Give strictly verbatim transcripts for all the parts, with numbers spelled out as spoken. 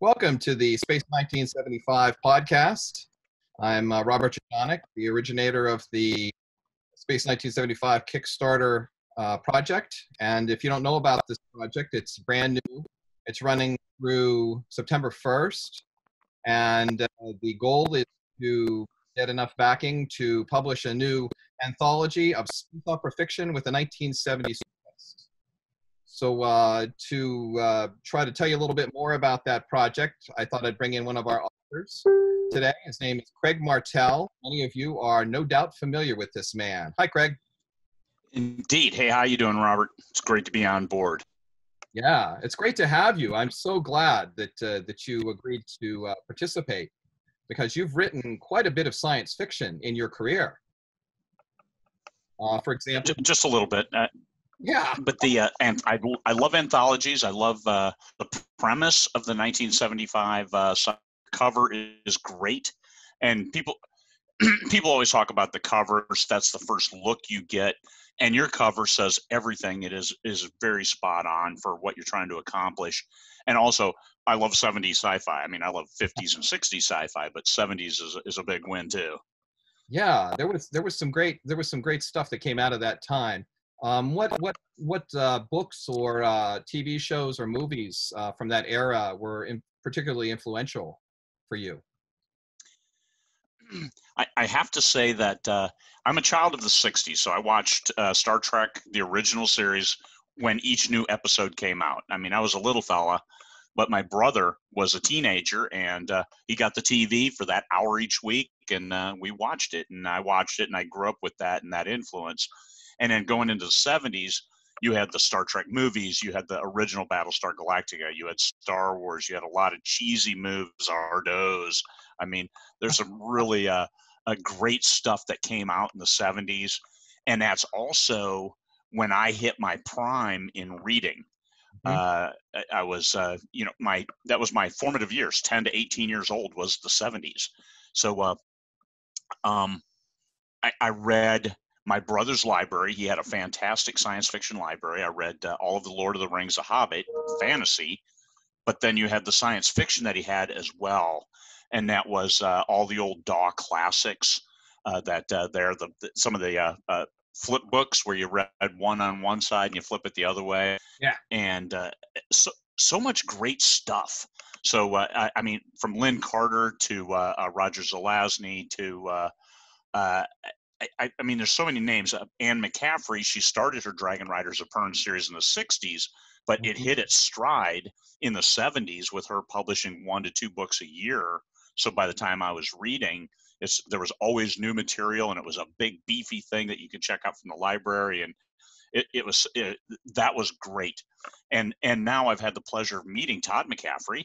Welcome to the Space nineteen seventy-five podcast. I'm uh, Robert Jeschonek, the originator of the Space nineteen seventy-five Kickstarter uh, project. And if you don't know about this project, it's brand new. It's running through September first. And uh, the goal is to get enough backing to publish a new anthology of space opera fiction with the nineteen seventies. So uh, to uh, try to tell you a little bit more about that project, I thought I'd bring in one of our authors today. His name is Craig Martell. Many of you are no doubt familiar with this man. Hi, Craig. Indeed. Hey, how you doing, Robert? It's great to be on board. Yeah, it's great to have you. I'm so glad that, uh, that you agreed to uh, participate, because you've written quite a bit of science fiction in your career. Uh, for example... Just a little bit. Uh Yeah, but the uh, and I I love anthologies. I love uh, the premise of the nineteen seventy-five uh, cover is great, and people people always talk about the covers. That's the first look you get, and your cover says everything. It is is very spot on for what you're trying to accomplish, and also I love seventies sci-fi. I mean, I love fifties and sixties sci-fi, but seventies is is a big win too. Yeah, there was there was some great there was some great stuff that came out of that time. Um, what what what uh, books or uh, T V shows or movies uh, from that era were in particularly influential for you? I, I have to say that uh, I'm a child of the sixties, so I watched uh, Star Trek, the original series, when each new episode came out. I mean, I was a little fella, but my brother was a teenager, and uh, he got the T V for that hour each week, and uh, we watched it, and I watched it, and I grew up with that and that influence. And then going into the seventies, you had the Star Trek movies, you had the original Battlestar Galactica, you had Star Wars, you had a lot of cheesy movies, Zardoz. I mean, there's some really uh, uh, great stuff that came out in the seventies. And that's also when I hit my prime in reading. Mm-hmm. uh, I was, uh, you know, my that was my formative years, ten to eighteen years old was the seventies. So uh, um, I, I read... my brother's library, he had a fantastic science fiction library. I read uh, all of The Lord of the Rings, The Hobbit, fantasy, but then you had the science fiction that he had as well. And that was uh, all the old Daw classics uh, that uh, they're the, some of the uh, uh, flip books where you read one on one side and you flip it the other way. Yeah. And uh, so, so much great stuff. So, uh, I, I mean, from Lin Carter to uh, uh, Roger Zelazny to, uh, uh, I, I mean, there's so many names. Uh, Anne McCaffrey, she started her Dragon Riders of Pern series in the sixties, but it hit its stride in the seventies with her publishing one to two books a year. So by the time I was reading, it's, there was always new material, and it was a big, beefy thing that you could check out from the library, and it, it was it, that was great. And and now I've had the pleasure of meeting Todd McCaffrey,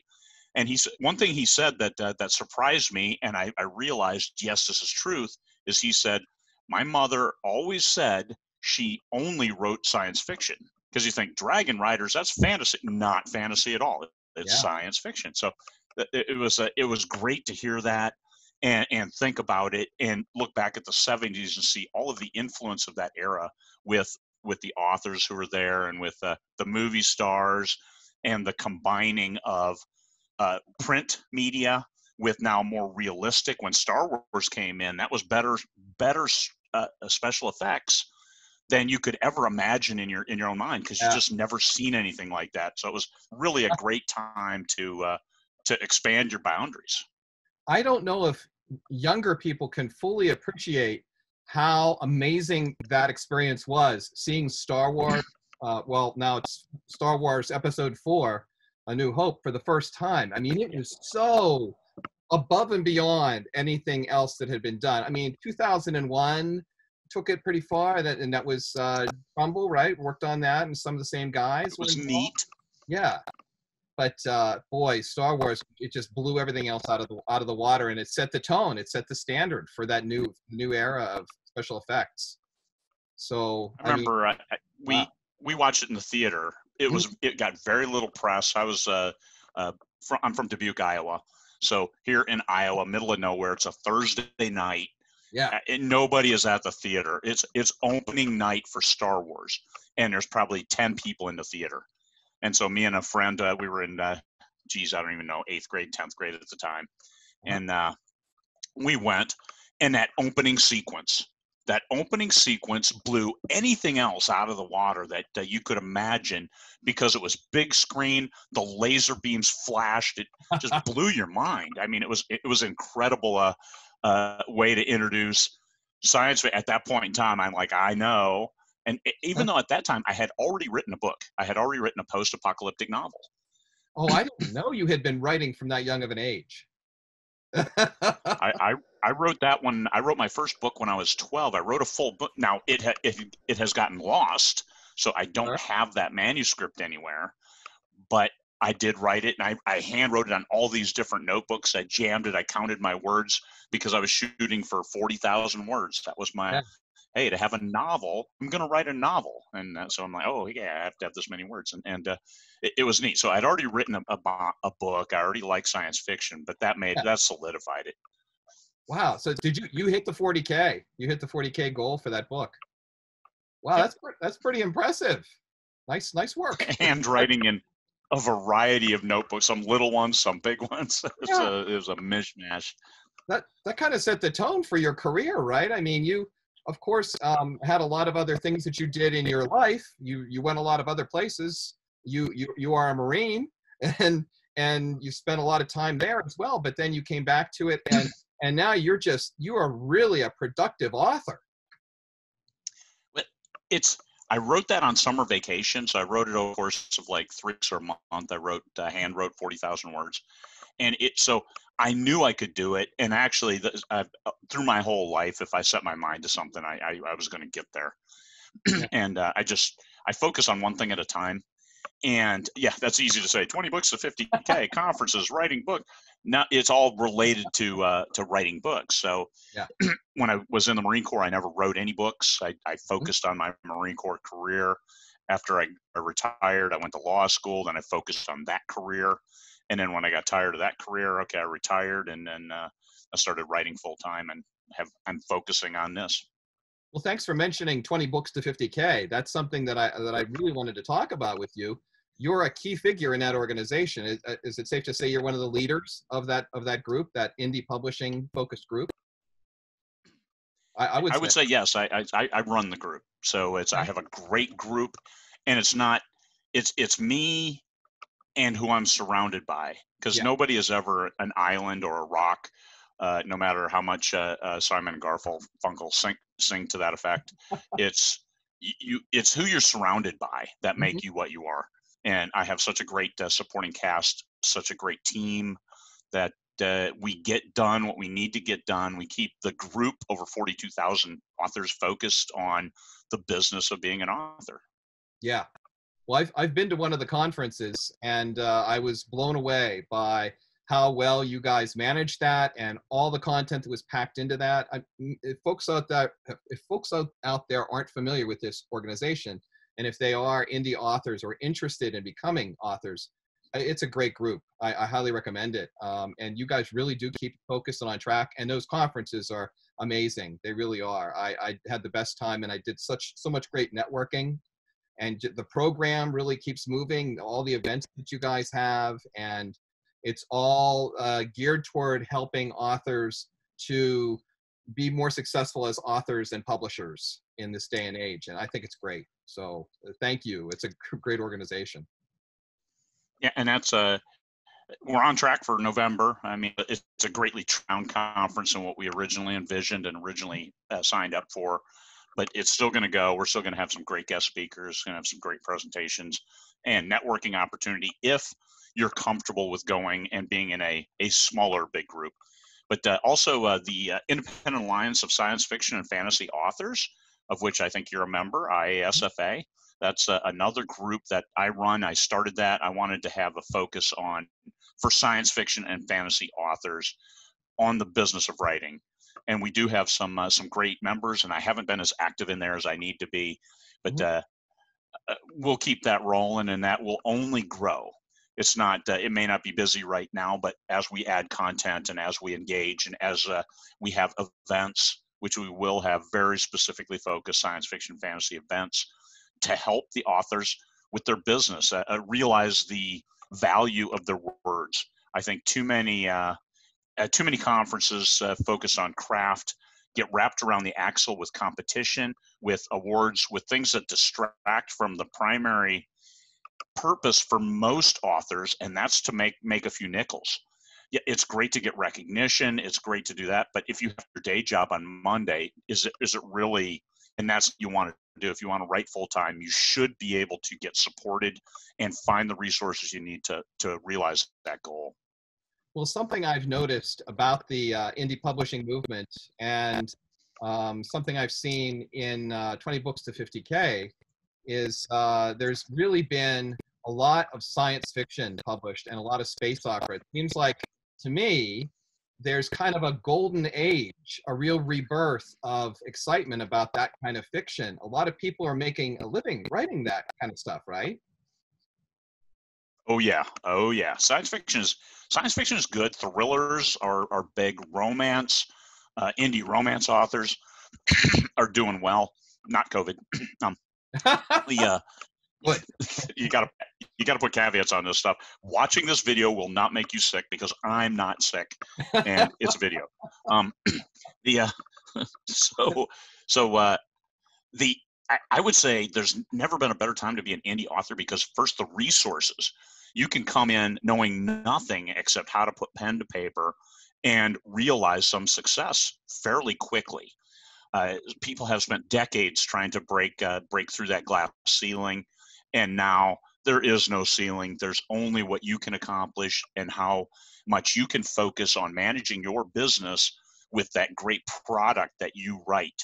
and he's one thing he said that uh, that surprised me, and I, I realized yes, this is truth. Is he said, my mother always said she only wrote science fiction, because you think Dragon Riders, that's fantasy, not fantasy at all. It's yeah. science fiction. So it was a, it was great to hear that and, and think about it and look back at the seventies and see all of the influence of that era with with the authors who were there and with uh, the movie stars and the combining of uh, print media with now more realistic. When Star Wars came in, that was better better uh, special effects than you could ever imagine in your in your own mind, because yeah. you've just never seen anything like that. So it was really a great time to uh, to expand your boundaries. I don't know if younger people can fully appreciate how amazing that experience was, seeing Star Wars. uh, well, now it's Star Wars Episode Four, A New Hope, for the first time. I mean, it was so above and beyond anything else that had been done. I mean, two thousand one took it pretty far, that, and that was uh, Rumble, right? Worked on that, and some of the same guys. It was neat. Yeah. But, uh, boy, Star Wars, it just blew everything else out of the out of the water, and it set the tone. It set the standard for that new new era of special effects. So I remember I mean, uh, we, wow. we watched it in the theater. It, was, it got very little press. I was uh, uh, from, I'm from Dubuque, Iowa. So here in Iowa, middle of nowhere, it's a Thursday night. Yeah. And nobody is at the theater. It's it's opening night for Star Wars, and there's probably ten people in the theater. And so me and a friend, uh, we were in uh, geez, I don't even know, eighth grade, tenth grade at the time. And uh, we went, and that opening sequence, that opening sequence blew anything else out of the water that, that you could imagine, because it was big screen, the laser beams flashed, it just blew your mind. I mean, it was, it was incredible uh, uh, way to introduce science. At that point in time, I'm like, I know. And even though at that time I had already written a book, I had already written a post-apocalyptic novel. Oh, I didn't know you had been writing from that young of an age. I, I I wrote that one. I wrote my first book when I was twelve. I wrote a full book. Now it ha, it, it has gotten lost, so I don't right. have that manuscript anywhere. But I did write it, and I, I hand wrote it on all these different notebooks. I jammed it. I counted my words because I was shooting for forty thousand words. That was my. Yeah. Hey, to have a novel, I'm going to write a novel. And uh, so I'm like, oh, yeah, I have to have this many words. And, and uh, it, it was neat. So I'd already written a, a, a book. I already liked science fiction, but that made, yeah. that solidified it. Wow. So did you, you hit the forty K? You hit the forty K goal for that book. Wow. Yeah. That's, that's pretty impressive. Nice, nice work. Handwriting in a variety of notebooks, some little ones, some big ones. It was, yeah. a, it was a mishmash. That, that kind of set the tone for your career, right? I mean, you, of course, um, had a lot of other things that you did in your life. You you went a lot of other places. You you you are a Marine, and and you spent a lot of time there as well. But then you came back to it, and and now you're just you are really a productive author. It's I wrote that on summer vacation, so I wrote it over the course of like three weeks or a month. I wrote uh, hand wrote forty thousand words, and it so. I knew I could do it, and actually, uh, through my whole life, if I set my mind to something, I, I, I was going to get there. And uh, I just I focus on one thing at a time. And yeah, that's easy to say. Twenty books to fifty K, conferences, writing book. Now it's all related to uh, to writing books. So yeah. When I was in the Marine Corps, I never wrote any books. I, I focused on my Marine Corps career. After I, I retired, I went to law school. Then I focused on that career. And then when I got tired of that career, okay, I retired, and then uh, I started writing full time, and have I'm focusing on this. Well, thanks for mentioning twenty books to fifty K. That's something that I that I really wanted to talk about with you. You're a key figure in that organization. Is, is it safe to say you're one of the leaders of that of that group, that indie publishing focused group? I, I would. I would say, say yes. I, I I run the group, so it's I have a great group, and it's not it's it's me. And who I'm surrounded by, because yeah. nobody is ever an island or a rock, uh, no matter how much uh, uh, Simon and Garfunkel sing, sing to that effect. It's you. It's who you're surrounded by that make mm-hmm. you what you are. And I have such a great uh, supporting cast, such a great team that uh, we get done what we need to get done. We keep the group over forty-two thousand authors focused on the business of being an author. Yeah. Well, I've, I've been to one of the conferences, and uh, I was blown away by how well you guys managed that and all the content that was packed into that. I, if folks out there, if folks out, out there aren't familiar with this organization, and if they are indie authors or interested in becoming authors, it's a great group. I, I highly recommend it. Um, and you guys really do keep focused and on track. And those conferences are amazing. They really are. I, I had the best time, and I did such so much great networking. And the program really keeps moving, all the events that you guys have, and it's all uh, geared toward helping authors to be more successful as authors and publishers in this day and age. And I think it's great. So uh, thank you. It's a great organization. Yeah, and that's a, we're on track for November. I mean, it's a greatly round conference and what we originally envisioned and originally uh, signed up for. But it's still going to go. We're still going to have some great guest speakers, going to have some great presentations and networking opportunity if you're comfortable with going and being in a, a smaller big group. But uh, also uh, the uh, Independent Alliance of Science Fiction and Fantasy Authors, of which I think you're a member, I A S F A. That's uh, another group that I run. I started that. I wanted to have a focus on for science fiction and fantasy authors on the business of writing. And we do have some uh, some great members, and I haven't been as active in there as I need to be, but uh, we'll keep that rolling, and that will only grow. It's not uh, it may not be busy right now, but as we add content and as we engage and as uh, we have events, which we will have very specifically focused science fiction fantasy events to help the authors with their business, uh, uh, realize the value of their words. I think too many uh, uh, too many conferences uh, focus on craft, get wrapped around the axle with competition, with awards, with things that distract from the primary purpose for most authors, and that's to make make a few nickels. Yeah, it's great to get recognition, it's great to do that, but if you have your day job on Monday, is it is it really, and that's what you want to do. If you want to write full-time, you should be able to get supported and find the resources you need to, to realize that goal. Well, something I've noticed about the uh, indie publishing movement, and um, something I've seen in uh, twenty books to fifty K, is uh, there's really been a lot of science fiction published and a lot of space opera. It seems like, to me, there's kind of a golden age, a real rebirth of excitement about that kind of fiction. A lot of people are making a living writing that kind of stuff, right? Oh yeah, oh yeah. Science fiction is science fiction is good. Thrillers are are big. Romance, uh, indie romance authors are doing well. Not COVID. um, the uh, What? you gotta you gotta put caveats on this stuff. Watching this video will not make you sick because I'm not sick, and it's a video. Um, the uh, so so uh, the I, I would say there's never been a better time to be an indie author, because first, the resources. You can come in knowing nothing except how to put pen to paper and realize some success fairly quickly. Uh, people have spent decades trying to break uh, break through that glass ceiling. And now there is no ceiling. There's only what you can accomplish and how much you can focus on managing your business with that great product that you write.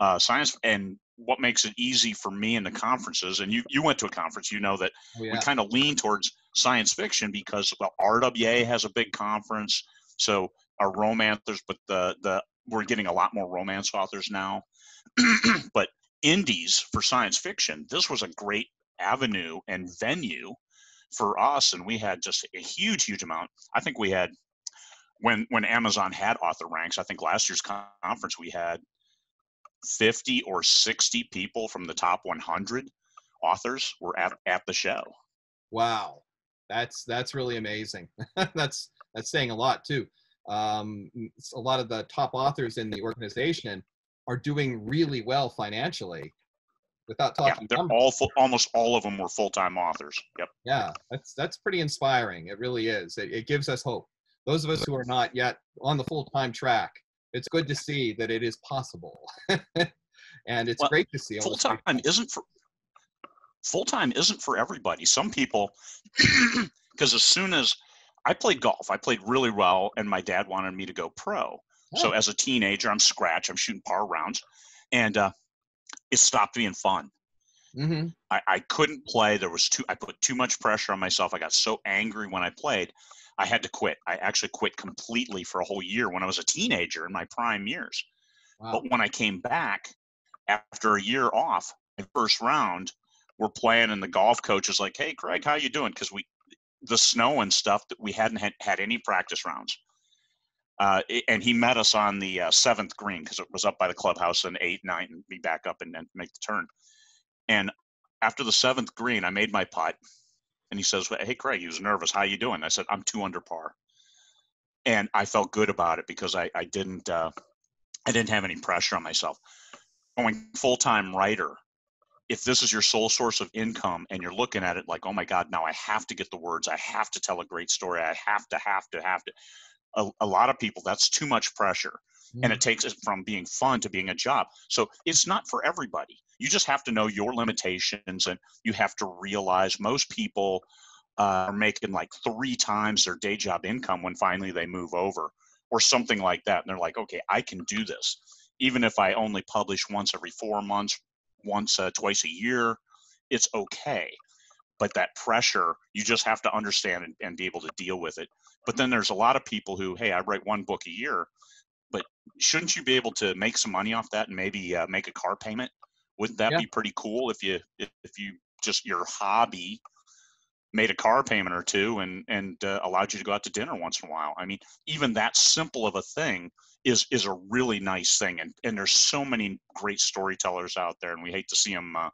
Uh, science, and what makes it easy for me in the conferences, and you, you went to a conference, you know that oh, yeah. we kind of lean towards science fiction because, well, R W A has a big conference, so our romancers, but the, the we're getting a lot more romance authors now. But indies for science fiction, this was a great avenue and venue for us, and we had just a huge huge amount. I think we had, when when Amazon had author ranks, I think last year's conference we had fifty or sixty people from the top one hundred authors were at, at the show. Wow, that's that's really amazing. that's that's saying a lot too. Um, a lot of the top authors in the organization are doing really well financially. Without talking, yeah, they're all full, almost all of them were full-time authors. Yep. Yeah, that's that's pretty inspiring. It really is. It, it gives us hope. Those of us who are not yet on the full-time track, it's good to see that it is possible, and it's well, great to see. Full-time isn't for full-time isn't for everybody. Some people, because as soon as I played golf, I played really well, and my dad wanted me to go pro. Oh. So as a teenager, I'm scratch. I'm shooting par rounds, and uh, it stopped being fun. Mm-hmm. I, I couldn't play. There was too, I put too much pressure on myself. I got so angry when I played, I had to quit. I actually quit completely for a whole year when I was a teenager in my prime years. Wow. But when I came back after a year off, my first round, we're playing and the golf coach is like, "Hey, Craig, how you doing?" Because we, the snow and stuff, that we hadn't had, had any practice rounds. Uh, and he met us on the uh, seventh green because it was up by the clubhouse and eight, nine, and be back up and then make the turn. And after the seventh green, I made my putt, and he says, "Hey, Craig," he was nervous. "How you doing?" I said, "I'm two under par." And I felt good about it because I, I didn't uh, I didn't have any pressure on myself. Going full-time writer, if this is your sole source of income and you're looking at it like, "Oh my God, now I have to get the words. I have to tell a great story. I have to, have to, have to." A, a lot of people, that's too much pressure, and it takes it from being fun to being a job. So it's not for everybody. You just have to know your limitations, and you have to realize most people uh, are making like three times their day job income when finally they move over or something like that. And they're like, "Okay, I can do this. Even if I only publish once every four months, once uh, twice a year, it's okay." But that pressure, you just have to understand and, and be able to deal with it. But then there's a lot of people who, "Hey, I write one book a year," but shouldn't you be able to make some money off that and maybe uh, make a car payment? Wouldn't that yeah. be pretty cool if you if, if you just your hobby made a car payment or two and and uh, allowed you to go out to dinner once in a while? I mean, even that simple of a thing is is a really nice thing. And and there's so many great storytellers out there, and we hate to see them uh,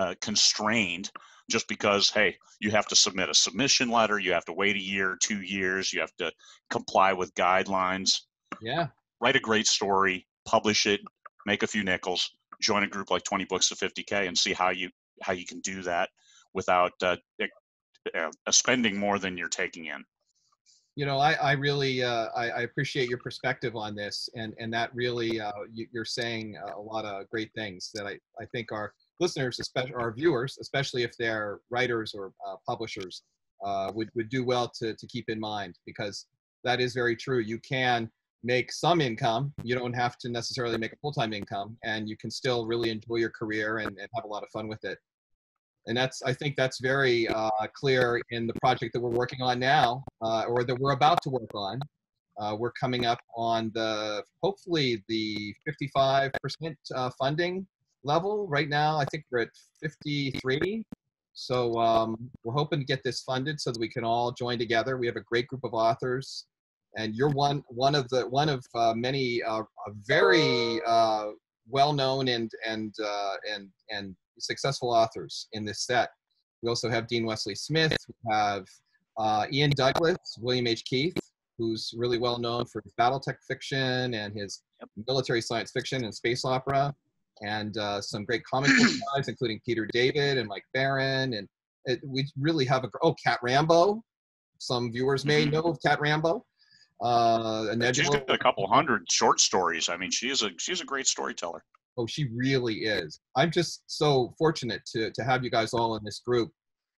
uh, constrained just because, hey, you have to submit a submission letter, you have to wait a year, two years, you have to comply with guidelines. Yeah. Write a great story, publish it, make a few nickels, join a group like twenty books to fifty K and see how you how you can do that without uh, uh, spending more than you're taking in. You know, I, I really uh, I, I appreciate your perspective on this, and, and that really uh, you, you're saying a lot of great things that I, I think our listeners, especially our viewers, especially if they're writers or uh, publishers, uh, would, would do well to, to keep in mind, because that is very true. You can make some income. You don't have to necessarily make a full-time income, and you can still really enjoy your career and, and have a lot of fun with it. And that's, I think that's very uh, clear in the project that we're working on now, uh, or that we're about to work on. Uh, we're coming up on the, hopefully the fifty-five percent uh, funding level. Right now, I think we're at fifty-three. So um, we're hoping to get this funded so that we can all join together. We have a great group of authors, and you're one, one of the, one of uh, many uh, very uh, well-known and, and, uh, and, and, successful authors in this set. We also have Dean Wesley Smith, we have uh, Ian Douglas, William H. Keith, who's really well known for his Battletech fiction and his military science fiction and space opera, and uh, some great comic book guys, including Peter David and Mike Barron, and it, we really have a, oh, Cat Rambo. Some viewers may know of Cat Rambo. Uh, a she's got a couple hundred short stories. I mean, she is a, she's a great storyteller. Oh, she really is. I'm just so fortunate to, to have you guys all in this group.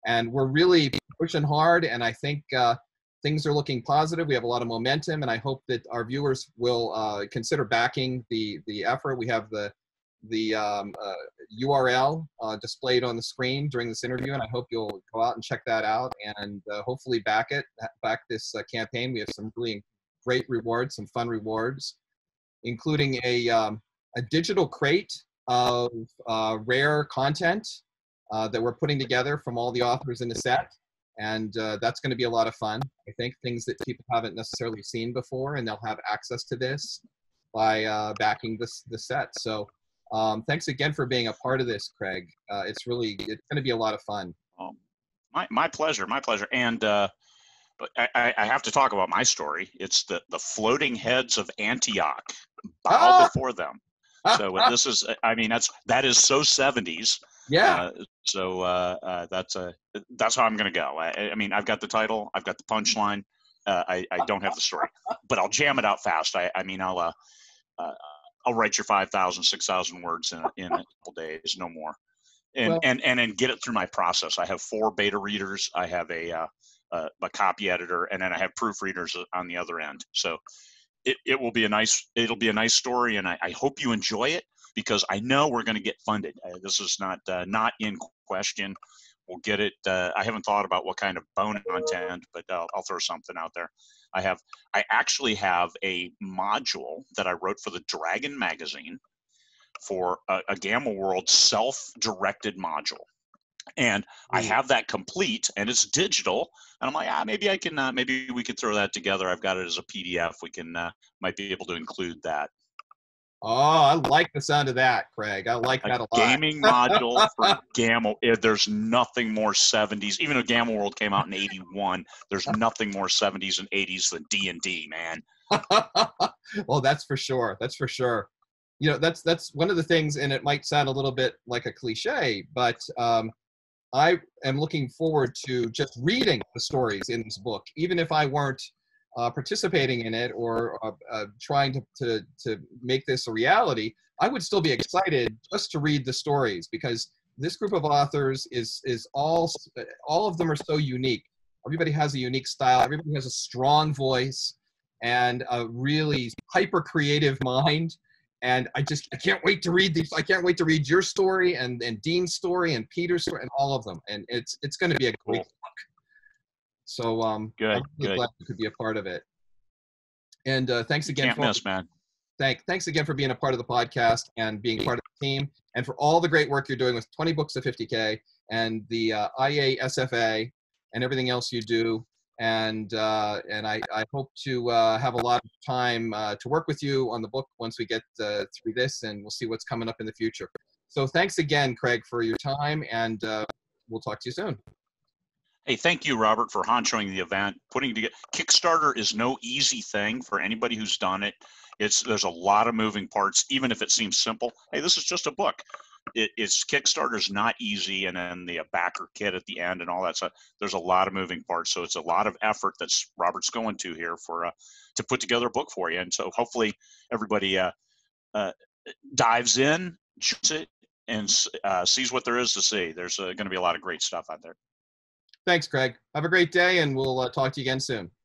And we're really pushing hard, and I think uh, things are looking positive. We have a lot of momentum, and I hope that our viewers will uh, consider backing the, the effort. We have the, the um, uh, U R L uh, displayed on the screen during this interview, and I hope you'll go out and check that out and uh, hopefully back it, back this uh, campaign. We have some really great rewards, some fun rewards, including a... Um, a digital crate of uh, rare content uh, that we're putting together from all the authors in the set. And uh, that's going to be a lot of fun. I think things that people haven't necessarily seen before, and they'll have access to this by uh, backing this, the set. So um, thanks again for being a part of this, Craig. Uh, it's really, it's going to be a lot of fun. Um, my, my pleasure, my pleasure. And uh, but I, I have to talk about my story. It's the, the floating heads of Antioch. Bow ah! before them. So this is, I mean, that's, that is so seventies. Yeah. Uh, so uh, uh, that's a, that's how I'm going to go. I, I mean, I've got the title, I've got the punchline. Uh, I, I don't have the story, but I'll jam it out fast. I, I mean, I'll, uh, uh, I'll write your five thousand, six thousand words in a, in a couple days, no more. And, well, and, and then get it through my process. I have four beta readers. I have a, uh, uh, a copy editor, and then I have proofreaders on the other end. So It, it will be a nice, it'll be a nice story, and I, I hope you enjoy it, because I know we're going to get funded. Uh, this is not uh, not in question. We'll get it. Uh, I haven't thought about what kind of bonus content, but uh, I'll throw something out there. I have, I actually have a module that I wrote for the Dragon magazine for a, a Gamma World self-directed module. And I have that complete, and it's digital. And I'm like, ah, maybe I can, uh, maybe we could throw that together. I've got it as a P D F. We can, uh, might be able to include that. Oh, I like the sound of that, Craig. I like a that a lot. Gaming module for Gamma. There's nothing more seventies. Even though Gamma World came out in eighty-one, there's nothing more seventies and eighties than D and D, man. Well, that's for sure. That's for sure. You know, that's, that's one of the things, and it might sound a little bit like a cliche, but, um, I am looking forward to just reading the stories in this book, even if I weren't uh, participating in it or uh, uh, trying to, to, to make this a reality. I would still be excited just to read the stories, because this group of authors is, is all, all of them are so unique. Everybody has a unique style. Everybody has a strong voice and a really hyper creative mind. And I just, I can't wait to read these. I can't wait to read your story and, and Dean's story and Peter's story and all of them. And it's, it's going to be a great book. So um, good, I'm really good. glad you could be a part of it. And uh, thanks again. Can't for, miss, man. Thank, thanks again for being a part of the podcast and being part of the team, and for all the great work you're doing with twenty books to fifty K and the uh, I A S F A and everything else you do. And uh, and I, I hope to uh, have a lot of time uh, to work with you on the book once we get uh, through this, and we'll see what's coming up in the future. So thanks again, Craig, for your time, and uh, we'll talk to you soon. Hey, thank you, Robert, for honchoing the event. Putting together Kickstarter is no easy thing for anybody who's done it. It's there's a lot of moving parts, even if it seems simple. Hey, this is just a book. It, it's Kickstarter's not easy, and then the backer kit at the end and all that stuff. There's a lot of moving parts, so it's a lot of effort that's Robert's going to here for uh, to put together a book for you. And so hopefully everybody uh, uh, dives in, shoots it, and uh, sees what there is to see. There's uh, going to be a lot of great stuff out there. Thanks, Craig. Have a great day, and we'll uh, talk to you again soon.